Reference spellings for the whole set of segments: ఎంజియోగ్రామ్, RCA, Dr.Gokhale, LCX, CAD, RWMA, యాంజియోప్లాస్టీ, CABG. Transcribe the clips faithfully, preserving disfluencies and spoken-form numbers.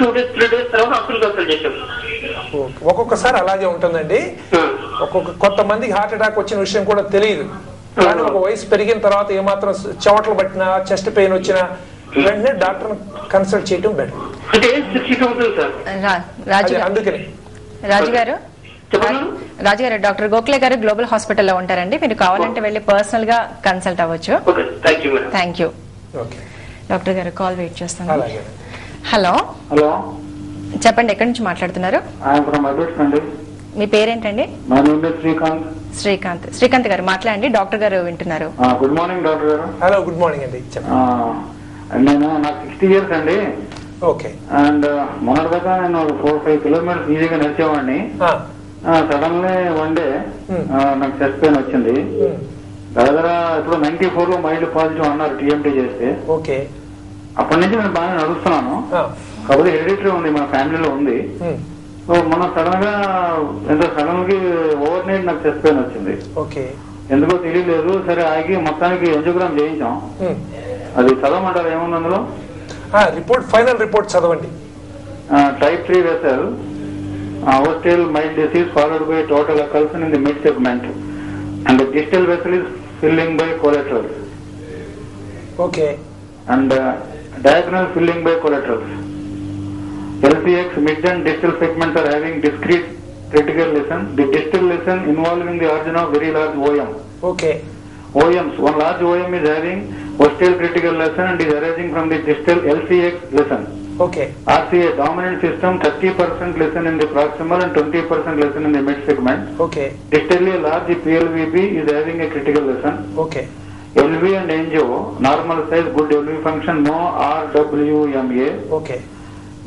Two days three days తర్వాత అప్పులు consult చేశాం. ఒక్కొక్కసారి అలాగే ఉంటుందండి. ఒక్కొక్క కొంతమంది హార్ట్ అటాక్ వచ్చిన విషయం కూడా తెలియదు, కానీ ఒక వయసు పెరిగిన తర్వాత ఏమాత్రం చెమటలు పట్టినా చెస్ట్ పెయిన్ వచ్చినా వెంటనే డాక్టర్ కన్సల్ట్ చేయడం బెటర్. అంటే అందుకని రాజుగారు రాజుగారు డాక్టర్ గోఖలే గారు గ్లోబల్ హాస్పిటల్లో ఉంటారండి. మీరు కావాలంటే వెళ్ళి పర్సనల్ గా కన్సల్ట్ అవ్వచ్చు. థ్యాంక్ యూ డాక్టర్ గారు. కాల్ వెయిట్ చేస్తాను. హలో హలో చెప్పండి, ఎక్కడి నుంచి మాట్లాడుతున్నారు? మీ పేరేంటండి? శ్రీకాంత్. శ్రీకాంత్ శ్రీకాంత్ గారు మాట్లాడండి, డాక్టర్ గారు వింటున్నారు. గుడ్ మార్నింగ్ డాక్టర్ గారు. హలో గుడ్ మార్నింగ్ అండి. నేను నాకు సిక్స్టీ ఇయర్స్ అండి. ఓకే. అండ్ మొన్నటి దాకా నేను ఫోర్ ఫైవ్ కిలోమీటర్స్ ఈజీగా నడిచేవాడిని. సడన్లీ వన్ డే నాకు చెస్ట్ పెయిన్ వచ్చింది. దగ్గర ఇప్పుడు నైన్టీ ఫోర్ లో మైల్డ్ పాజిటివ్ అన్నారు టీఎంటీ చేస్తే. ఓకే. అప్పటి నుంచి నేను బాగా నడుస్తున్నాను, కాబట్టి హెరిడిటరీ ఉంది, మన ఫ్యామిలీలో ఉంది. సో మనం సడన్ గా ఎంత సడన్ గా ఓవర్ నైట్ నాకు చెస్ట్ పెయిన్ వచ్చింది. ఓకే. ఎందుకో తెలియలేదు. సరే ఆగి మొత్తానికి ఎంజియోగ్రామ్ చేయించాం. అది చదవమంటారు ఏముంది అందులో? రిపోర్ట్ ఫైనల్ రిపోర్ట్ చదవండి. Type three vessel ostial mild disease followed by total occlusion in the mid segment and the distal vessel is filling by collateral. Okay. And diagonal filling by collateral. LCX mid and distal segments are having discrete critical lesion. The distal lesion involving the origin of very large OM. Okay. O Ms, one large O M is having hostile critical lesion and is arising from the distal L C X lesion. Okay. R C A dominant system, thirty percent lesion in the proximal and twenty percent lesion in the mid segment. Okay. Distally large P L V V is having a critical lesion. Okay. L V and N G O, normal size, good L V function, no R W M A. Okay.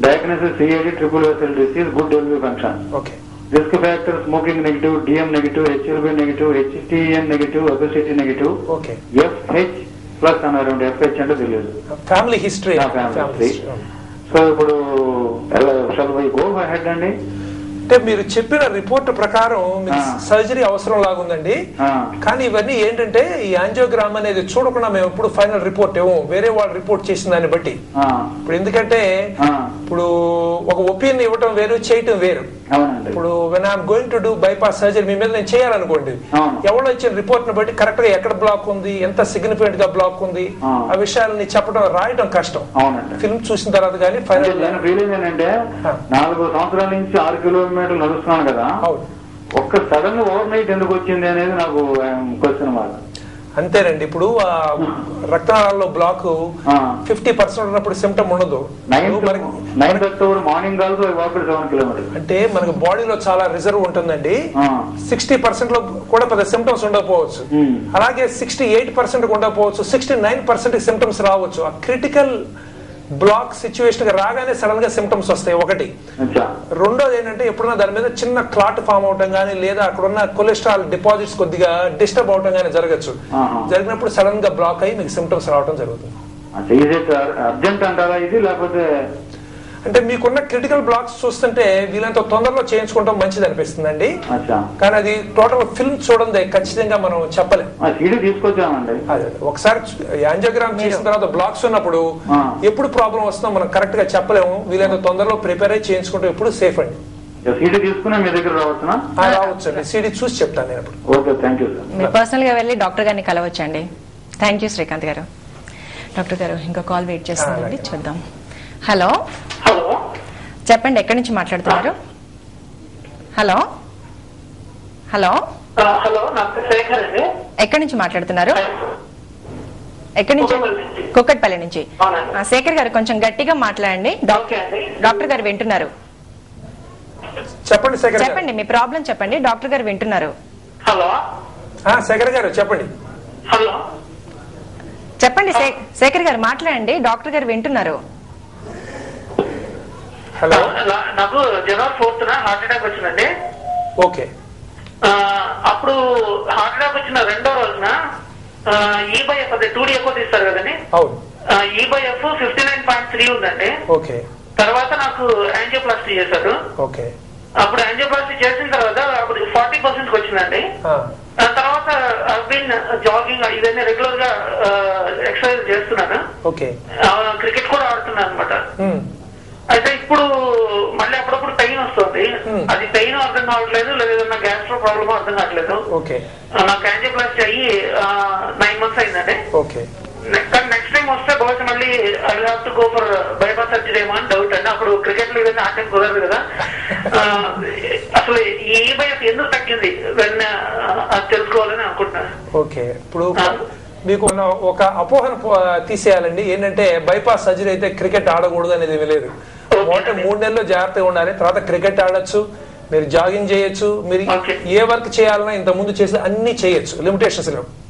Diagnosis C A D, triple vessel disease, good L V function. Okay. Risk factor: smoking negative, D M negative, H L B negative, H T N negative, obesity negative. Okay. F H plus and around F H and below. Family history. Yeah, family, family history. history. So, but shall we go ahead and? అంటే మీరు చెప్పిన report ప్రకారం surgery అవసరం లాగుందండి, కానీ ఇవన్నీ ఏంటంటే ఈ angiogram అనేది చూడకుండా మేము ఇప్పుడు ఫైనల్ రిపోర్ట్ ఏమో వేరే వాళ్ళు రిపోర్ట్ చేసిన దాన్ని బట్టి ఇప్పుడు, ఎందుకంటే ఇప్పుడు ఒక ఒపీనియన్ ఇవ్వటం వేరు, చేయటం వేరు. ఇప్పుడు when I'm going to do bypass surgery మీ మీద నేను చేయాలనుకోండి, ఎవరో ఇచ్చిన రిపోర్ట్ ని బట్టి కరెక్ట్ గా ఎక్కడ బ్లాక్ ఉంది, ఎంత సిగ్నిఫికెంట్ గా బ్లాక్ ఉంది, ఆ విషయాలని చెప్పడం రాయడం కష్టం. ఫిల్మ్ చూసిన తర్వాత కానీ ఫైనల్ నాలుగు సంవత్సరాల నుంచి ఆరు కిలోమీటర్ నడుస్తున్నాను కదా, ఒక్క సడన్ ఓవర్ నైట్ ఎందుకు వచ్చింది అనేది నాకు క్వశ్చన్ మార్క్. అంతేనండి. ఇప్పుడు రక్తనాళాల్లో బ్లాక్ ఫిఫ్టీ పర్సెంట్ ఉన్నప్పుడు సిమ్టమ్ ఉండదు. అంటే మనకు బాడీలో చాలా రిజర్వ్ ఉంటుందండి. సిక్స్టీ పర్సెంట్ లో కూడా పెద్ద సిమ్టమ్స్ ఉండకపోవచ్చు, అలాగే సిక్స్టీ ఎయిట్ పర్సెంట్ ఉండకపోవచ్చు, సిక్స్టీ నైన్ పర్సెంట్ సిమ్టమ్స్ రావచ్చు. ఆ క్రిటికల్ బ్లాక్ సిచ్యువేషన్ రాగానే సడన్ గా సిమ్టమ్స్ వస్తాయి ఒకటి. రెండోది ఏంటంటే ఎప్పుడన్నా దాని మీద చిన్న క్లాట్ ఫామ్ అవటం కానీ, లేదా అక్కడ ఉన్న కొలెస్ట్రాల్ డిపాజిట్స్ కొద్దిగా డిస్టర్బ్ అవటం కానీ జరగచ్చు. జరిగినప్పుడు సడన్ గా బ్లాక్ అయ్యి మీకు సిమ్టమ్స్ రావటం జరుగుతుంది. అంటే మీకున్న క్రిటికల్ బ్లాక్స్ చూస్తుంటే వీళ్ళంత తొందరలో చేయించుకోవడం మంచిది అనిపిస్తుంది అండి, కానీ అది టోటల్ ఫిల్మ్ చూడడం ఖచ్చితంగా మనం చెప్పలేం. ఒకసారి యాంజియోగ్రామ్ చేసిన తర్వాత బ్లాక్స్ ఉన్నప్పుడు ఎప్పుడు ప్రాబ్లం వస్తుందో మనం కరెక్ట్ గా చెప్పలేము. వీళ్ళంత తొందరలో ప్రిపేర్ అయ్యి చేయించుకోవడం ఎప్పుడు సేఫ్ అండి. సీడీ తీసుకున్నా మీ దగ్గర రావచ్చునా? రావచ్చండి, సీడీ చూసి చెప్తాను నేను. Okay, thank you sir. మీరు పర్సనల్ గా వెళ్ళి డాక్టర్ గారిని కలవచ్చండి. థాంక్యూ శ్రీకాంత్ గారు. డాక్టర్ గారు ఇంకా కాల్ వెయిట్ చేస్తానండి, చూద్దాం. హలో హలో చెప్పండి, ఎక్కడి నుంచి మాట్లాడుతున్నారు? హలో హలో హలో ఎక్కడి నుంచి మాట్లాడుతున్నారు? ఎక్కడి నుంచి? కుక్కట్పల్లి నుంచి. శేఖర్ గారు కొంచెం గట్టిగా మాట్లాడండి, డాక్టర్ గారు వింటున్నారు. చెప్పండి శేఖర్, చెప్పండి మీ ప్రాబ్లం చెప్పండి, డాక్టర్ గారు వింటున్నారు. హలో శేఖర్ గారు చెప్పండి. హలో చెప్పండి శేఖర్ గారు మాట్లాడండి, డాక్టర్ గారు వింటున్నారు. హలో, నాకు జనవరి ఫోర్త్ హార్ట్ అటాక్ వచ్చిందండి. ఓకే. అప్పుడు హార్ట్ అటాక్ వచ్చిన రెండో రోజున ఈబైఎఫ్ అదే టూ డి ఎక్కువ తీస్తారు కదండి, ఈబైఎఫ్ ఫిఫ్టీ నైన్ పాయింట్ త్రీ ఉందండి. ఓకే. తర్వాత నాకు యాంజియోప్లాస్టీ చేశారు. ఓకే. అప్పుడు యాంజియోప్లాస్టీ చేసిన తర్వాత అప్పుడు ఫార్టీ పర్సెంట్ వచ్చిందండి. తర్వాత బిన్ జాగింగ్ ఇదన్నీ రెగ్యులర్ గా ఎక్సర్సైజ్ చేస్తున్నాను. ఓకే. క్రికెట్ కూడా ఆడుతున్నాను అనమాట. अच्छा इपड़ मल्ल अपड़कूड पेन अभी पेन अर्थम का गैस्ट्रो प्रॉब्लम अर्थम का angioplasty nine months next time वस्ते बहुत मल्ली to go for bypass surgery doubt अब क्रिकेट आशंक कुदर कदा असल तग्गिंदी अपोहन बाईपास सर्जरी क्रिकेट आड़कूडदने मोटे मूड नेल्लु जाग्रत्तगा क्रिकेट आडोच्चु जागिंग चेयोच्चु ये वर्क चेयालना इंत मुंदु चेसे अन्नी चेयोच्चु लिमिटेशन्स लेवु